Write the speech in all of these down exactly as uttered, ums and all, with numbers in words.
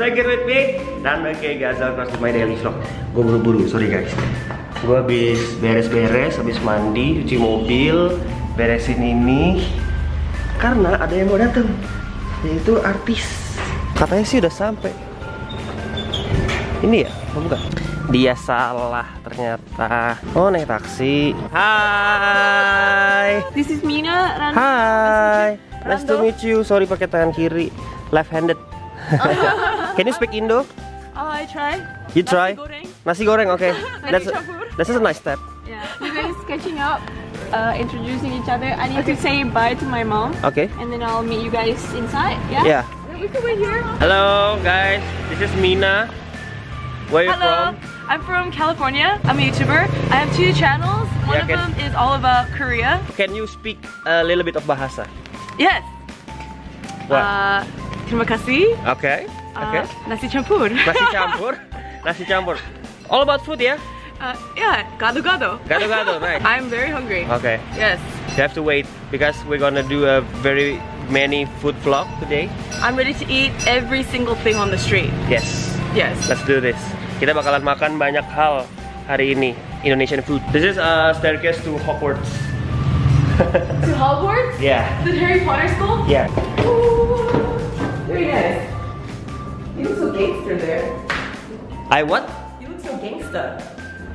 back here with me. Dan oke okay, guys, welcome to my daily vlog. Gue buru-buru, sorry guys. Gue habis beres-beres, habis mandi, cuci mobil, beresin ini karena ada yang mau datang, yaitu artis. Katanya sih udah sampai. Ini ya, bukan? Dia salah ternyata. Oh, naik taksi. Hai. This is Mina Rando. Hai. Nice to meet you. Sorry pakai tangan kiri. Left handed. Oh. Can you speak Indo? Oh, I try. You try. Nasi goreng. Nasi goreng, okay. That's that's a nice step. Yeah. You guys catching up, uh, introducing each other. I need okay. to say bye to my mom. Okay. And then I'll meet you guys inside. Yeah. Yeah. We can wait here. Hello guys. This is Mina. Where are you Hello. from? I'm from California. I'm a YouTuber. I have two channels. One yeah, of can... them is all about Korea. Can you speak a little bit of bahasa? Yes. What? Uh, terima kasih. Okay. Okay. Uh, nasi campur. Nasi campur. Nasi campur. All about food, yeah? Uh, yeah. Gado gado. Gado gado. Nice. I'm very hungry. Okay. Yes. You have to wait because we're gonna do a very many food vlog today. I'm ready to eat every single thing on the street. Yes. Yes. Let's do this. Kita bakalan makan banyak hal hari ini, Indonesian food. This is a staircase to Hogwarts. To Hogwarts? Yeah. The Harry Potter school? Yeah. Ooh, very nice. You look so gangster there. I what? You look so gangster.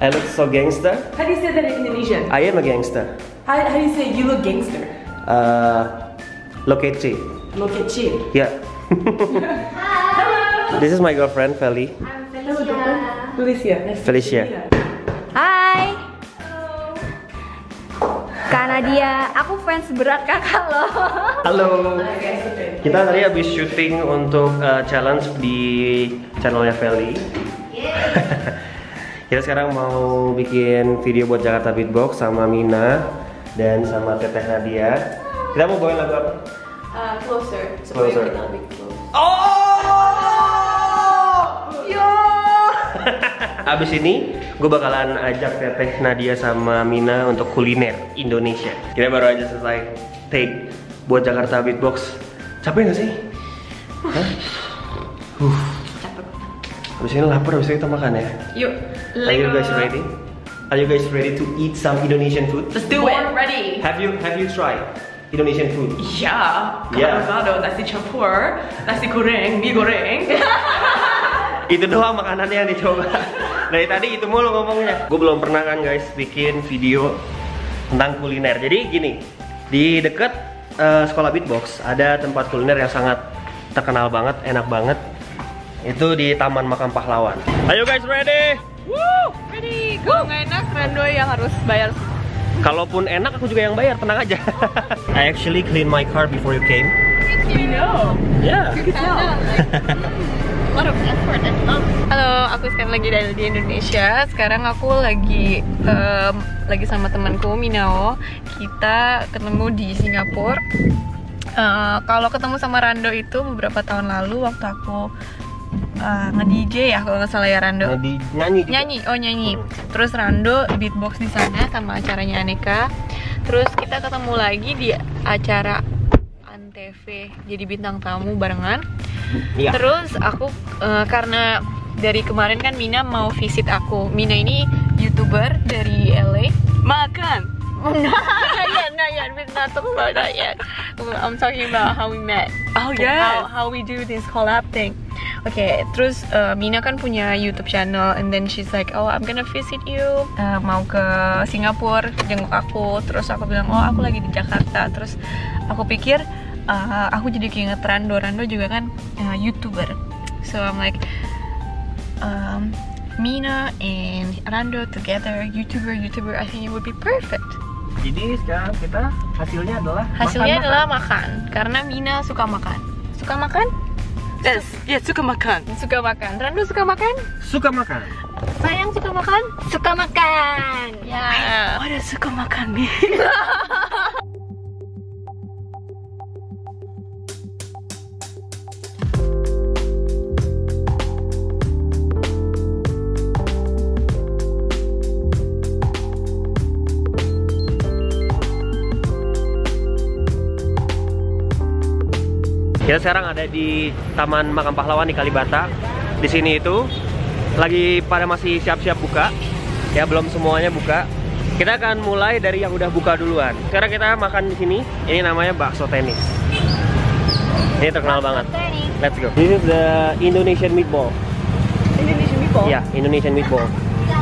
I look so gangster? How do you say that in Indonesian? I am a gangster. How, how do you say you look gangster? Uh, Lokeci. Lokeci? Yeah. Hello. This is my girlfriend, Feli. Felicia. Felicia. Hai. Halo. Kak Nadia, aku fans berat kakak lo. Halo. Kita tadi habis syuting untuk uh, challenge di channelnya Feli. Kita sekarang mau bikin video buat Jakarta Beatbox sama Mina dan sama Teteh Nadia. Kita mau bawain lagu apa? Uh, closer. Closer. Oh. Yo. Abis ini, gue bakalan ajak Teteh Nadia sama Mina untuk kuliner Indonesia. Kita baru aja selesai take buat Jakarta Beatbox. Capek gak sih? Hah? Uh. Capek. Abis ini lapar, abis ini kita makan ya? Yuk. Are you guys ready? Are you guys ready to eat some Indonesian food? Let's do it. We're ready. Have you Have you tried Indonesian food? Yeah. Yeah. Gado-gado, nasi campur, nasi goreng, mie goreng. Itu doang makanannya yang dicoba. Dari tadi itu mulu ngomongnya. Gue belum pernah kan guys bikin video tentang kuliner. Jadi gini, di deket uh, sekolah beatbox ada tempat kuliner yang sangat terkenal banget, enak banget. Itu di Taman Makam Pahlawan. Ayo guys, ready? Woo, ready. Kalau nggak enak, Rando yang harus bayar. Kalaupun enak, aku juga yang bayar, tenang aja. I actually cleaned my car before you came. You know. Yeah. You can tell. What of effort and love. Halo, aku sekarang lagi dari di Indonesia. Sekarang aku lagi um, lagi sama temanku Minao. Kita ketemu di Singapura. Uh, kalau ketemu sama Rando itu beberapa tahun lalu waktu aku uh, nge-D J ya, kalau nggak salah ya Rando. Nyanyi. Nyanyi, oh nyanyi. Terus Rando beatbox di sana sama acaranya Aneka. Terus kita ketemu lagi di acara T V jadi bintang tamu barengan. Ya. Terus aku uh, karena dari kemarin kan Mina mau visit aku. Mina ini YouTuber dari L A. Makan. Not yet, not yet. We're not talking about that yet. I'm talking about how we met. Oh yeah. How, how we do this collab thing. Okay, terus uh, Mina kan punya YouTube channel, and then she's like, oh I'm gonna visit you, uh, mau ke Singapura jenguk aku. Terus aku bilang, oh aku lagi di Jakarta. Terus aku pikir Uh, aku jadi keinget Rando, Rando juga kan uh, YouTuber. So I'm like um, Mina and Rando together, YouTuber, YouTuber, I think it would be perfect. Jadi sekarang kita hasilnya adalah Hasilnya makan, adalah makan. makan, karena Mina suka makan. Suka makan? Yes, ya yeah, suka makan. Suka makan, Rando suka makan? Suka makan. Sayang suka makan? Suka makan. Ya. Yeah. What a suka makan nih. Kita Saya sekarang ada di Taman Makam Pahlawan di Kalibata. Di sini itu lagi pada masih siap-siap buka. Ya, belum semuanya buka. Kita akan mulai dari yang udah buka duluan. Sekarang kita makan di sini. Ini namanya bakso tenis. Ini terkenal banget. Let's go. This is the Indonesian meatball. Indonesian meatball? Yeah, Indonesian meatball.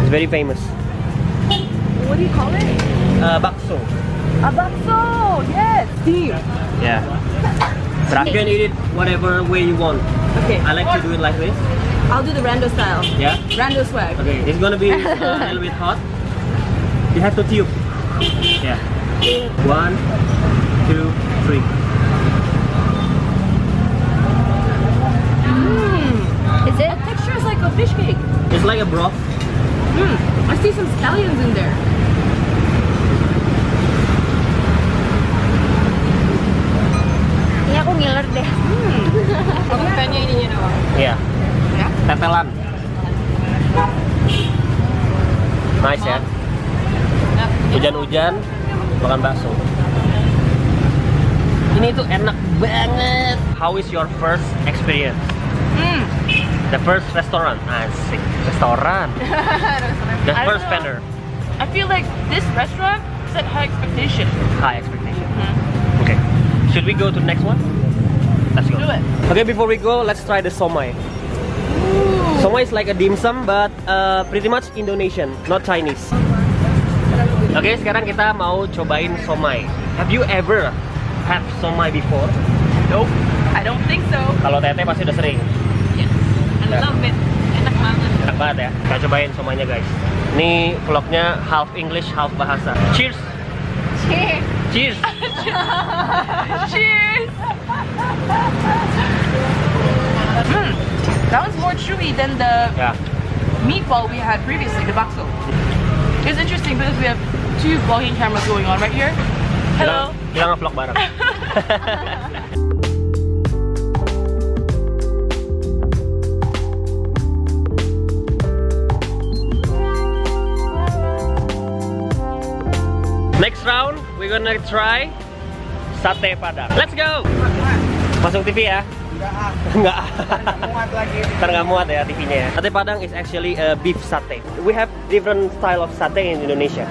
It's very famous. What do you call it? Uh, bakso. A bakso, yes. Deep. Yeah. But you can eat it whatever way you want. Okay. I like to do it like this. I'll do the Rando style. Yeah. Rando swag. Okay. It's gonna be uh, a little bit hot. You have to tube. Yeah. One, two, three. Mmm. Is it? The texture is like a fish cake. It's like a broth. Mmm. I see some scallions in there. Aku ngiler deh. Hmm. Aku tanya ininya doang. Iya. Ya? Tetelan. Nice ya. Hujan-hujan makan bakso. Ini tuh enak banget. How is your first experience? Hmm. The first restaurant. Asik. Restoran. The first vendor. I feel like this restaurant set high expectation. High expectation. Hmm. Okay. Should we go to the next one? Let's go. Do it. Okay, before we go, let's try the somai. Ooh. Somai is like a dim sum, but uh, pretty much Indonesian, not Chinese. Okay, sekarang kita mau cobain somai. Have you ever had somai before? Nope, I don't think so. Kalau Tete pasti udah sering. Yes, I love it. Enak banget. Enak banget ya. Kita cobain somainya guys. Ini vlognya half English, half bahasa. Cheers. Cheers. Cheers. Cheers! Mm, that one's more chewy than the yeah. meatball we had previously, the bakso. It's interesting because we have two vlogging cameras going on right here. Hello! Kita nge-vlog bareng. Next round, we're gonna try sate padang. Let's go! Masuk T V ya? Enggak. Enggak muat lagi. Enggak muat ya T V-nya ya. Sate padang is actually a beef satay. We have different style of satay in Indonesia.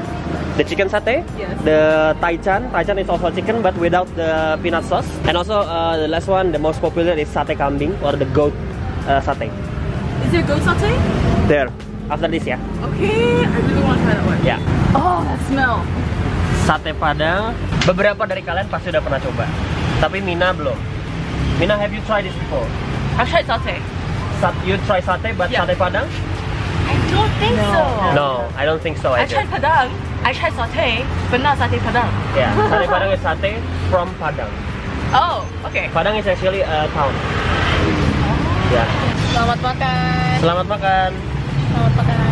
The chicken satay, yes. The taichan. Taichan is also chicken but without the peanut sauce. And also uh, the last one, the most popular is sate kambing or the goat uh, satay. Is there goat satay? There. After this ya. Okay, I really want to try that one. Yeah. Oh, that smell. Sate padang, beberapa dari kalian pasti udah pernah coba. Tapi Mina belum. Mina, have you tried this before? I've tried satay. Sat you try satay, but yeah. Sate padang? I don't think no. so. No, I don't think so either. I tried padang. I tried satay, but not sate padang. Yeah, sate padang is satay from Padang. Oh, okay. Padang is actually a town. Oh. Yeah. Selamat makan. Selamat makan. Selamat makan.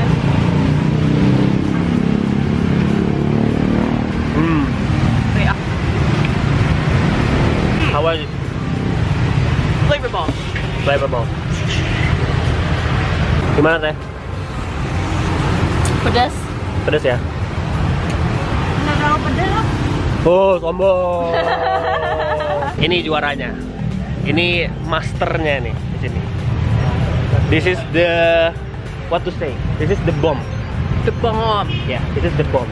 How was it? Flavor bomb. Flavor bomb. Gimana teh? Pedas. Pedas ya? Nggak terlalu pedas. Oh, sombong. Ini juaranya. Ini masternya nih di sini. This is the what to say? This is the bomb. The bomb. Yeah, this is the bomb.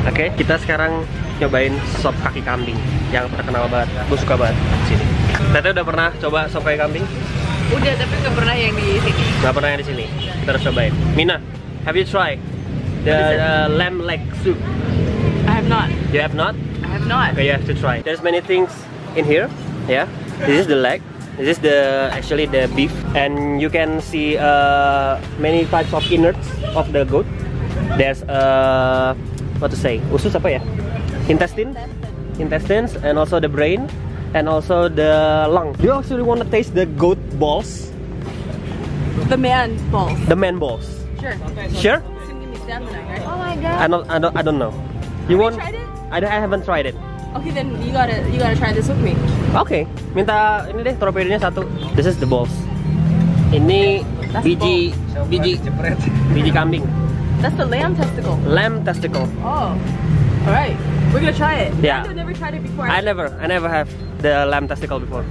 Oke, okay, kita sekarang cobain sop kaki kambing yang terkenal banget. Aku suka banget sini. Tete udah pernah coba sop kaki kambing? Udah, tapi nggak pernah yang di sini. Nggak pernah yang di sini. Kita harus cobain. Mina, have you tried the uh, lamb leg soup? I have not. You have not? I have not. Okay, you have to try. There's many things in here. Yeah, this is the leg. This is the actually the beef, and you can see uh, many types of innards of the goat. There's uh, what to say? Usus apa ya? Intestine, intestines, and also the brain, and also the lung. Do you actually want to taste the goat balls? The man balls. The man balls. Sure. Okay, so sure. It's gonna give me stamina, right? Oh my god. I don't. I don't. I don't know. You want? Have you tried it? I don't, I haven't tried it. Okay, then you gotta. You gotta try this with me. Okay. Minta ini deh torpedonya satu. This is the balls. Ini That's biji ball. biji biji kambing. That's the lamb testicle. Lamb testicle. Oh. All right. We're gonna try it. Yeah. I've never tried it before. I never, I never have the lamb testicle before.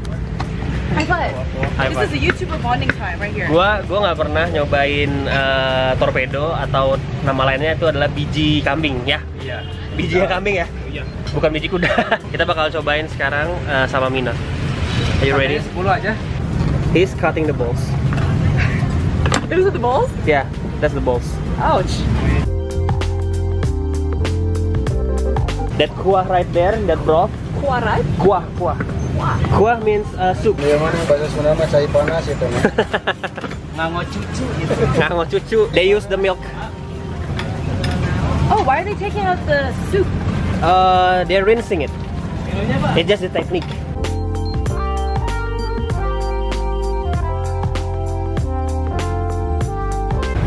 High five. High five. This is a YouTuber bonding time right here. Gua gua nggak pernah nyobain uh, torpedo atau nama lainnya itu adalah biji kambing ya. Iya. Biji kambing ya. Iya. Bukan biji kuda. Kita bakal cobain sekarang uh, sama Mina. Are you ready? sepuluh aja. He's cutting the balls. Those are the balls? Yeah, that's the balls. Ouch. That kuah right there, that broth. Kuah right? Kuah, kuah. Kuah, kuah means uh, soup. Ya mana bahasa Sunda mah cai panas itu mah. Ngango cucu gitu. Ngango cucu. They use the milk. Oh, why are they taking out the soup? Uh, they're rinsing it. It's just the technique.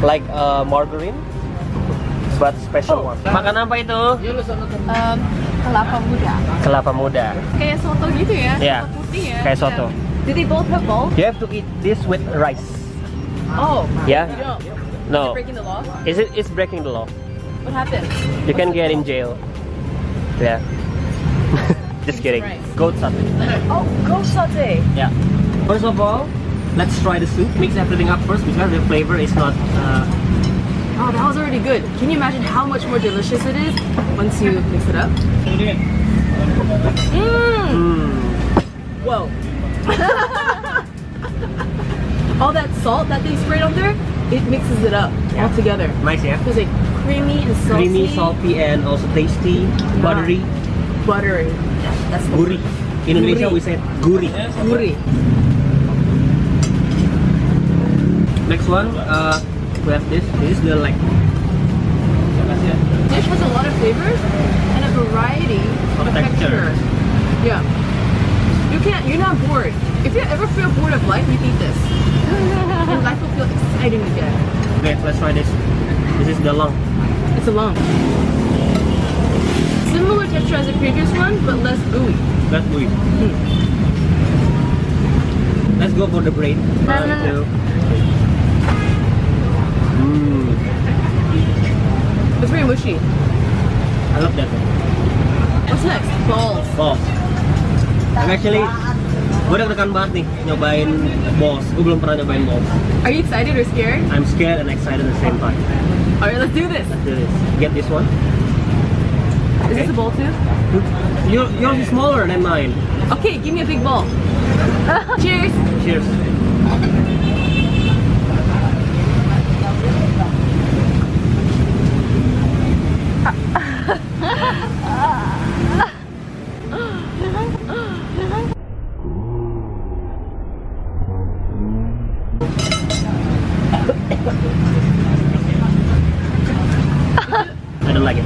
Like uh, margarine, but special oh. one. Makan apa itu? Um, kelapa muda. Kelapa muda. Kayak soto gitu ya? Yeah. Soto putih ya? Kayak soto. Yeah. Do they both have balls? You have to eat this with rice. Oh. Yeah. You don't. No. Is it breaking the law? Is it? It's breaking the law. What happened? You can get in jail. Yeah. Just kidding. Rice. Goat satay. Oh, goat satay. Yeah. First of all, let's try the soup. Mix everything up first because the flavor is not. Uh... Oh, that was already good. Can you imagine how much more delicious it is once you mix it up? Mmm. Mm. Whoa. All that salt that they sprayed on there, it mixes it up yeah. all together. Nice, yeah. It's like creamy and salty. Creamy, salty, and also tasty, yeah. buttery. Buttery. Yeah, that's gurih. In Indonesia, we say gurih. Gurih. Next one, uh, we have this. This is the like dish has a lot of flavors and a variety of, of textures. Texture. Yeah, you can't. You're not bored. If you ever feel bored of life, you eat this, and life will feel exciting again. Okay, let's try this. This is the long. It's a long. Similar texture as the previous one, but less gooey. Less gooey. Hmm. Let's go for the braid. One, two. It's very mushy. I love that. What's next? Balls. Balls. I'm actually, gue udah deg-degan banget nih nyobain balls. Gue belum pernah nyobain balls. Are you excited or scared? I'm scared and excited at the same time. Alright, let's do this. Let's do this. Get this one. Is okay. this a ball too? You're, you're smaller than mine. Okay, give me a big ball. Cheers. Cheers. I don't like it.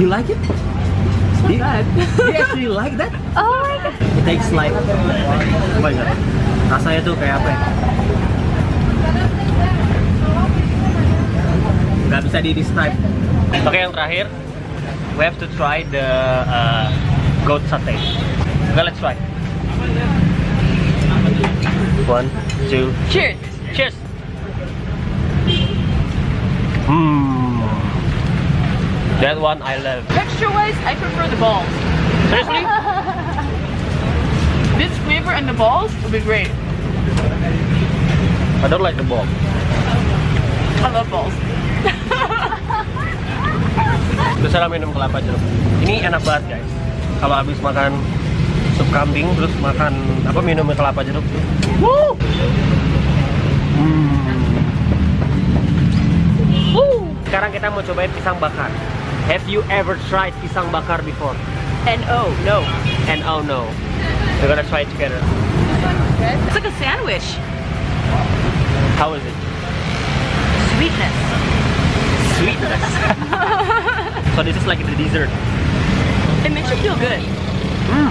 You like it? It's not do you, bad. Do you actually like that? Oh my god. It takes like oh my god. Rasanya tuh kayak apa ya? Gak bisa di describe. Oke, yang terakhir, we have to try the uh, goat satay. Okay, let's try. One, two. Cheers. Cheers. Hmm. That one I love. Texture-wise, I prefer the balls. Seriously? This flavor and the balls would be great. I don't like the ball. I love balls. Terus minum kelapa jeruk. Ini enak banget guys. Kalau habis makan sup kambing terus makan apa minum kelapa jeruk. Woo! Hmm. Woo! Sekarang kita mau cobain pisang bakar. Have you ever tried pisang bakar before? And oh no. And oh no. We're gonna try it together. It's like a sandwich. How is it? Sweetness. Sweetness. So this is like the dessert. It makes you feel good. Mm.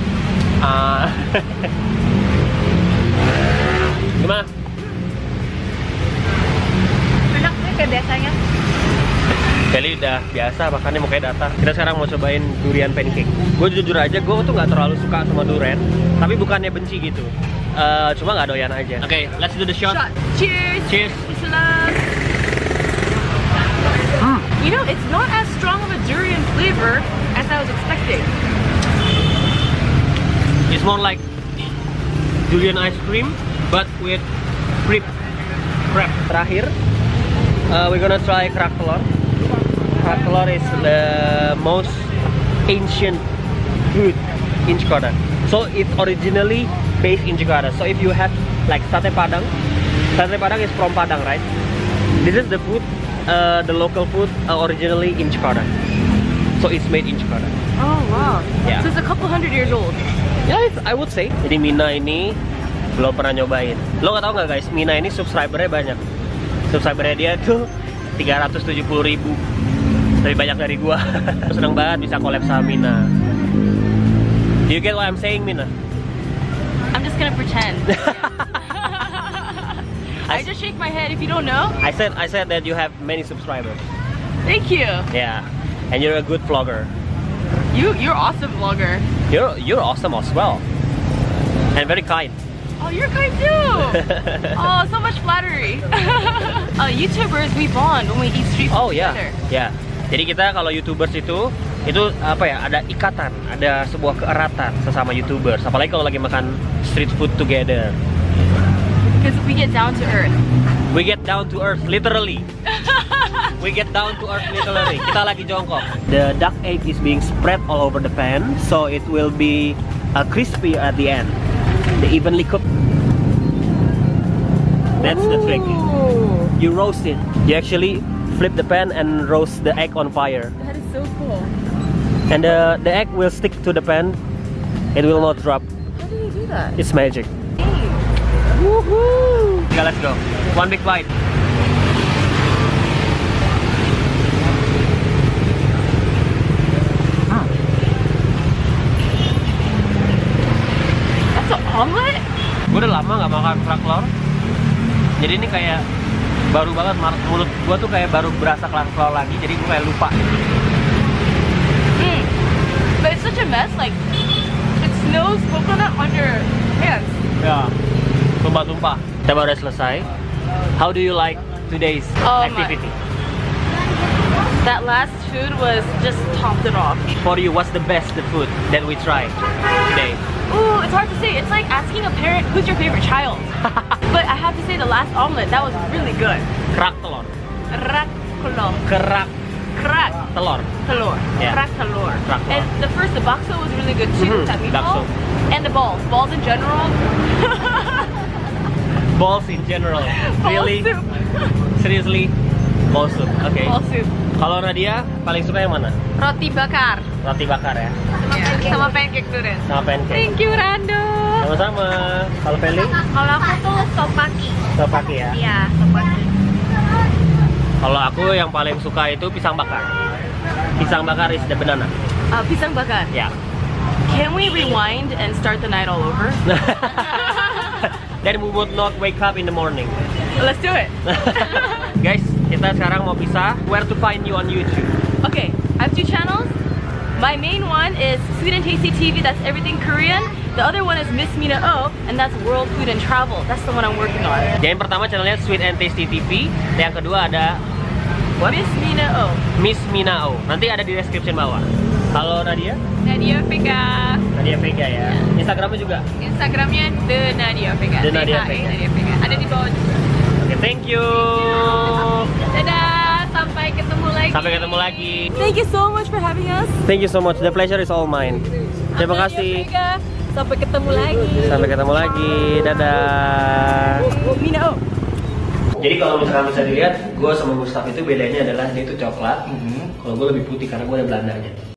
Uh, gimana? Enak sih kayak biasanya. Kelly udah biasa makannya mukanya datar. Kita sekarang mau cobain durian pancake. Gue jujur aja, gue tuh nggak terlalu suka sama durian. Tapi bukannya benci gitu. Uh, cuma nggak doyan aja. Oke, okay, let's do the shot. shot. Cheers. Cheers. Mm. You know, it's not as strong of a durian flavor as I was expecting. It's more like durian ice cream but with crepe. Crepe. Terakhir, uh, we're gonna try kerak telur. Kerak telur is the most ancient food in Jakarta. So it originally based in Jakarta. So if you have like sate padang, sate padang is from Padang, right? This is the food, uh, the local food uh, originally in Jakarta. So it's made in Jakarta. Oh wow. Yeah. So it's a couple hundred years old. Yeah, it's, I would say. Jadi Mina ini belum pernah nyobain. Lo nggak tahu nggak guys? Mina ini subscribernya banyak. Subscribernya dia tuh tiga ratus tujuh puluh ribu. Lebih banyak dari gua. Seneng banget bisa collab sama Mina. Do you get what I'm saying, Mina? I'm just gonna pretend. I just shake my head if you don't know. I said I said that you have many subscribers. Thank you. Yeah, and you're a good vlogger. You you're awesome vlogger. You're you're awesome as well, and very kind. Oh, you're kind too. Oh, so much flattery. uh, YouTubers we bond when we eat street food. Oh yeah, together. Yeah. Jadi kita kalau YouTubers itu itu apa ya? Ada ikatan, ada sebuah keeratan sesama YouTubers. Apalagi kalau lagi makan street food together. Because we get down to earth. We get down to earth, literally. We get down to earth, literally. Kita lagi jongkok. The duck egg is being spread all over the pan, so it will be uh, crispy at the end. They evenly cooked. That's Ooh. The trick. You roast it. You actually flip the pan and roast the egg on fire. That is so cool. And the the egg will stick to the pan. It will not drop. How do you do that? It's magic. Woohoo! Yeah, let's go. One big bite. Mm. That's an omelet? Gue udah lama nggak makan kerak telur. Jadi ini kayak baru banget mulut gue tuh kayak baru berasa kerak telur lagi. Jadi gue kayak lupa. Mm. But it's such a mess. Like it snows coconut on your hands. Yeah. Tumpah-tumpah. Kita baru selesai. How do you like today's oh activity? My. That last food was just topped it off. For you, what's the best the food that we tried today? Ooh, it's hard to say. It's like asking a parent who's your favorite child. But I have to say the last omelet, that was really good. Kerak telur. Kerak telur. Kerak. Kerak telur. Telur. Yeah. Kerak telur. Kerak telur. And the first, the bakso was really good too. Mm-hmm. That meatball. And the balls. Balls in general. Balls in general, really? Ball soup. Seriously? Ball soup, oke okay. Ball soup. Kalau Nadia, paling suka yang mana? Roti bakar. Roti bakar ya? Sama yeah. pancake. Sama pancake durian. Sama pancake. Thank you, Rando. Sama-sama. Kalau Feli? Kalau aku tuh sopaki. Sopaki ya? Iya, sopaki. Kalau aku yang paling suka itu pisang bakar. Pisang bakar is the banana. Uh, pisang bakar? Ya. Yeah. Can we rewind and start the night all over? Then we would not wake up in the morning. Let's do it. Guys, kita sekarang mau pisah. Where to find you on YouTube? Okay, I have two channels. My main one is Sweet and Tasty T V. That's everything Korean. The other one is Miss Mina O, and that's world food and travel. That's the one I'm working on. Yang pertama channelnya Sweet and Tasty T V. Yang kedua ada what? Miss Mina O. Miss Mina O. Nanti ada di description bawah. Halo Nadia. Nadia Vega. Nadia Vega ya. Instagramnya juga. Instagramnya The Nadia Vega. The Nadia Vega. Ada di bawah. Oke, thank you. Dadah, sampai ketemu lagi. Sampai ketemu lagi. Thank you so much for having us. Thank you so much. The pleasure is all mine. Terima kasih. Sampai ketemu lagi. Sampai ketemu lagi. Dadah. Mina O. Jadi kalau misalkan bisa dilihat, gue sama Gustaf itu bedanya adalah dia itu coklat. Kalau gue lebih putih karena gue ada Belandanya.